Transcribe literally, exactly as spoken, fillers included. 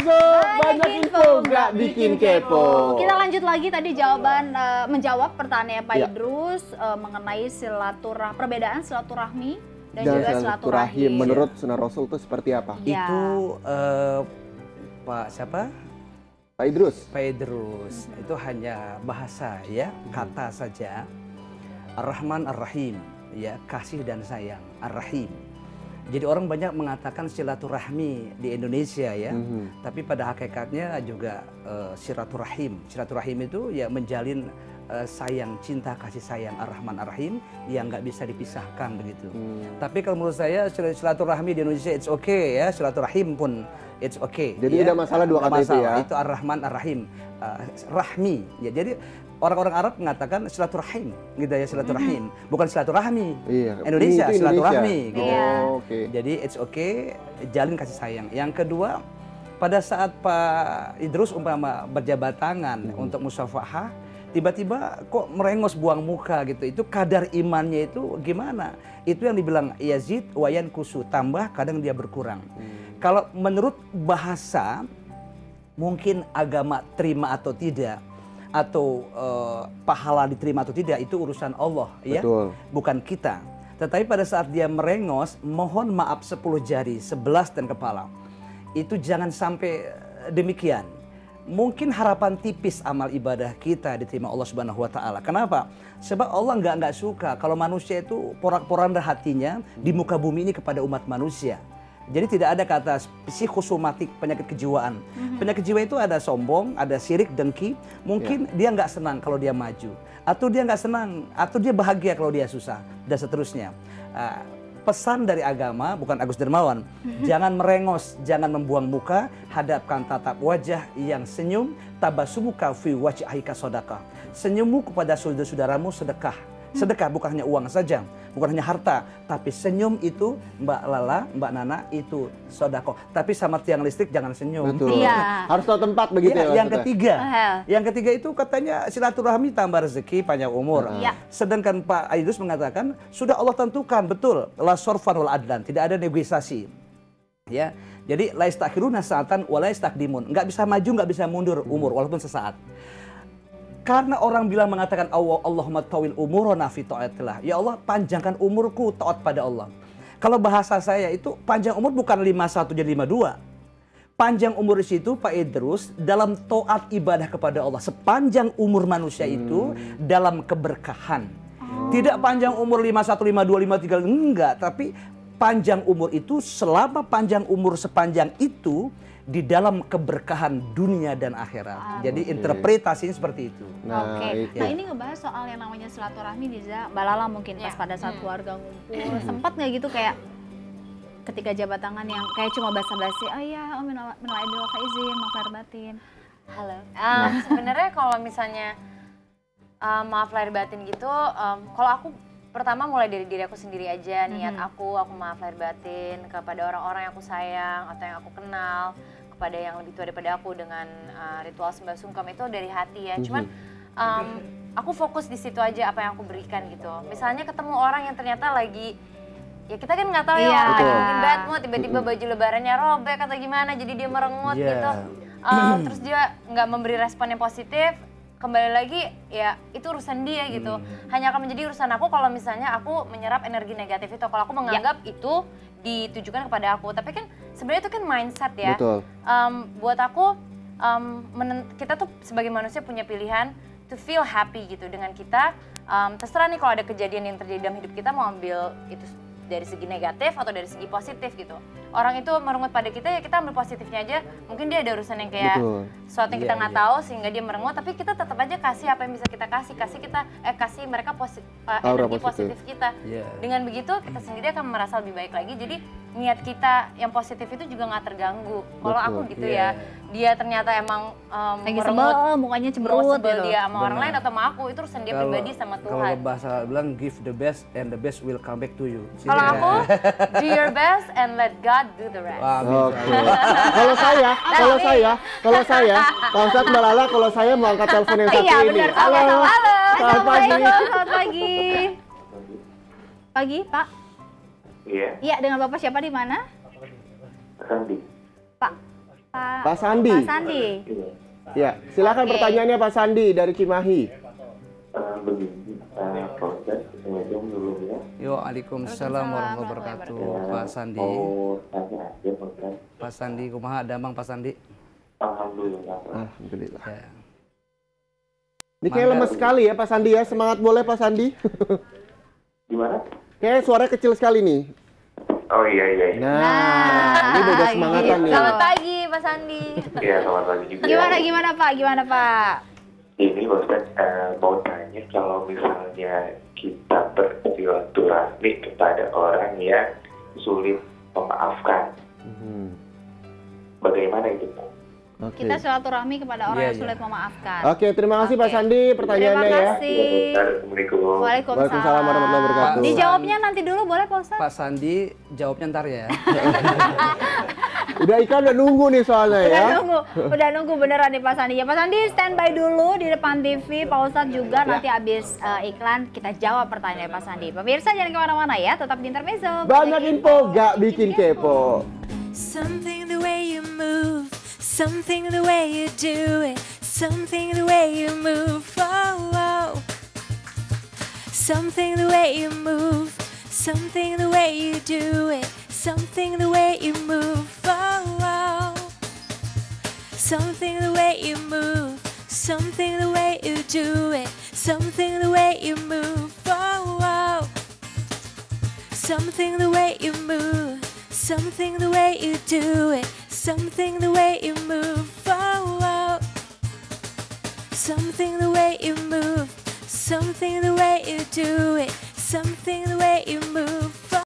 Intermezzo, banyak info nggak bikin kepo. Kita lanjut lagi tadi jawaban uh, menjawab pertanyaan Pak ya. Idrus uh, mengenai silaturahmi, perbedaan silaturahmi dan, dan juga silaturahim menurut Sunan Rasul itu seperti apa? Ya. Itu uh, Pak siapa? Pak Idrus. Pak Idrus hmm. itu hanya bahasa ya, kata saja. Ar-Rahman Ar-Rahim ya, kasih dan sayang. Ar-Rahim. Jadi orang banyak mengatakan silaturahmi di Indonesia ya, mm-hmm. tapi pada hakikatnya juga uh, silaturahim. Silaturahim itu ya menjalin uh, sayang, cinta, kasih sayang, Ar-Rahman Ar-Rahim yang nggak bisa dipisahkan begitu. Mm. Tapi kalau menurut saya silaturahmi di Indonesia it's okay ya, silaturahim pun it's okay. Jadi tidak ya. masalah dua kata masalah. itu ya. Itu Ar-Rahman Ar-Rahim, uh, rahmi ya. Jadi orang-orang Arab mengatakan silaturahim, gitu ya, silaturahim, mm-hmm. bukan silaturahmi. Iya. Indonesia, Indonesia silaturahmi, gitu. Oh, okay. Jadi it's okay, jalin kasih sayang. Yang kedua, pada saat Pak Idrus umpama berjabat tangan mm-hmm. untuk musyafahah, tiba-tiba kok merengos buang muka gitu. Itu kadar imannya itu gimana? Itu yang dibilang Yazid wayan kusu, tambah kadang dia berkurang. Mm. Kalau menurut bahasa, mungkin agama terima atau tidak, atau uh, pahala diterima atau tidak itu urusan Allah ya. Betul. Bukan kita. Tetapi pada saat dia merengos, mohon maaf sepuluh jari, sebelas dan kepala. Itu jangan sampai demikian. Mungkin harapan tipis amal ibadah kita diterima Allah Subhanahu wa ta'ala. Kenapa? Sebab Allah nggak nggak suka kalau manusia itu porak-poranda hatinya di muka bumi ini kepada umat manusia. Jadi tidak ada kata psikosomatik penyakit kejiwaan. Mm-hmm. Penyakit kejiwaan itu ada sombong, ada sirik, dengki. Mungkin yeah. dia nggak senang kalau dia maju. Atau dia nggak senang, atau dia bahagia kalau dia susah, dan seterusnya. Uh, pesan dari agama, bukan Agus Dermawan, jangan merengos, jangan membuang muka, hadapkan tatap wajah yang senyum, tabasumuka fi wajhika sodaka. Senyummu kepada saudara-saudaramu sedekah. Sedekah bukan hanya uang saja, bukan hanya harta, tapi senyum itu Mbak Lala, Mbak Nana itu sodako. Tapi sama tiang listrik jangan senyum. Betul. Iya. Harus tahu tempat begitu. Iya, ya, yang ketiga, uh-huh. yang ketiga itu katanya silaturahmi tambah rezeki panjang umur. Uh-huh. Sedangkan Pak Idrus mengatakan sudah Allah tentukan betul la surfan wal adlan, tidak ada negosiasi. Ya, jadi la istakhiruna saatan wa la istaqdimun, nggak bisa maju, nggak bisa mundur umur walaupun sesaat. Karena orang bilang mengatakan Allah, Allahumma ta'wil umuro na'fi ta'atlah. Ya Allah, panjangkan umurku taat pada Allah. Kalau bahasa saya itu panjang umur bukan lima puluh satu jadi lima puluh dua. Panjang umur di situ Pak Idrus dalam taat ibadah kepada Allah. Sepanjang umur manusia itu hmm. dalam keberkahan. Oh. Tidak panjang umur lima puluh satu, lima puluh dua, lima puluh tiga enggak, tapi panjang umur itu selama panjang umur sepanjang itu di dalam keberkahan dunia dan akhirat. Ah, jadi okay. interpretasinya seperti itu. Nah, okay. itu. Nah, ini ngebahas soal yang namanya silaturahmi, Diza, Mbak Lala mungkin ya. Pas pada saat hmm. keluarga ngumpul, sempat nggak gitu kayak ketika jabat tangan yang kayak cuma basa-basi, oh iya, oh minal aidin wal faizin, maaf lahir batin. Halo. Nah. Uh, sebenarnya kalau misalnya uh, maaf lahir batin gitu, um, kalau aku pertama mulai dari diri aku sendiri aja, niat mm-hmm. aku, aku maaf lahir batin kepada orang-orang yang aku sayang atau yang aku kenal, kepada yang lebih tua daripada aku dengan uh, ritual sembah sungkem itu dari hati ya. Mm-hmm. Cuman um, aku fokus di situ aja apa yang aku berikan gitu. Misalnya ketemu orang yang ternyata lagi, ya kita kan nggak tahu yeah. ya, lagi mungkin bad mood, tiba-tiba baju lebarannya robek atau gimana, jadi dia merengut yeah. gitu. Um, terus dia nggak memberi respon yang positif. Kembali lagi ya itu urusan dia gitu, hmm. hanya akan menjadi urusan aku kalau misalnya aku menyerap energi negatif itu, kalau aku menganggap ya. itu ditujukan kepada aku, tapi kan sebenarnya itu kan mindset ya. Betul. Um, buat aku um, kita tuh sebagai manusia punya pilihan to feel happy gitu dengan kita, um, terserah nih kalau ada kejadian yang terjadi dalam hidup kita mau ambil itu dari segi negatif atau dari segi positif gitu. Orang itu merungut pada kita, ya kita ambil positifnya aja. Mungkin dia ada urusan yang kayak Betul. sesuatu yang yeah, kita nggak yeah. tahu sehingga dia merungut, tapi kita tetap aja kasih apa yang bisa kita kasih, kasih kita eh kasih mereka posi, uh, energi positif, positif kita. Yeah. Dengan begitu kita sendiri akan merasa lebih baik lagi. Jadi niat kita yang positif itu juga nggak terganggu. Kalau aku gitu yeah. ya, dia ternyata emang um, lagi merungut, sebel, mukanya cemberut gitu. Dia sama Benar. orang lain atau sama aku itu urusan dia pribadi sama Tuhan. Kalau bahasa bilang give the best and the best will come back to you. Sini. Kalau aku do your best and let God do the rest. Okay. Kalau saya, kalau saya, kalau saya, kalau saya Mbak Lala, kalau saya mau angkat telepon yang satu iya, ini. Benar. Halo, halo, halo. Selamat pagi. Selamat pagi. Pagi, Pak. Iya. Iya, dengan Bapak siapa di mana? Pak Sandi. Pak Pak, Pak Sandi. Pak Sandi. Ya, silakan okay. Pertanyaannya Pak Sandi dari Cimahi. Yo, waalaikumsalam warahmatullahi wabarakatuh. Pak Sandi. Pak Sandi, kumaha damang Pak Sandi? Alhamdulillah. Alhamdulillah. Ya. Ini kayak lemes sekali ya Pak Sandi ya. Semangat boleh Pak Sandi. Gimana? Kayak suara kecil sekali nih. Oh iya iya. iya. Nah, nah, ini beda semangatan gitu. Nih. Selamat pagi Pak Sandi. Iya, selamat pagi juga. Gimana gimana Pak? Gimana Pak? Ini Pak Ustaz uh, mau tanya kalau misalnya kita bersilaturahmi kepada orang yang sulit memaafkan, hmm. bagaimana itu Pak? Okay. Kita silaturahmi kepada orang yeah, yang sulit yeah. memaafkan. Oke, okay, terima kasih okay. Pak Sandi pertanyaannya ya. Assalamualaikum. Waalaikumsalam warahmatullahi wabarakatuh. Dijawabnya nanti dulu boleh Pak Ustaz? Pak Sandi jawabnya ntar ya. Udah Ika udah nunggu nih soalnya ya. Udah nunggu, udah nunggu beneran nih Pak Sandi. Ya Pak Sandi standby dulu di depan T V, Pak Ustadz juga ya. Nanti abis uh, iklan kita jawab pertanyaan Pak Sandi. Pemirsa jangan kemana-mana ya, tetap di Intermezzo. Banyak info gak bikin kepo. Something the way you move, something the way you do it, something the way you move, oh, oh. Something the way you move, something the way you do it, something the way you move, oh, oh. Something the way you move, something the way you do it, something the way you move, oh, oh. Something the way you move, something the way you do it, something the way you move, oh, oh. Something the way you move, something the way you do it, something the way you move.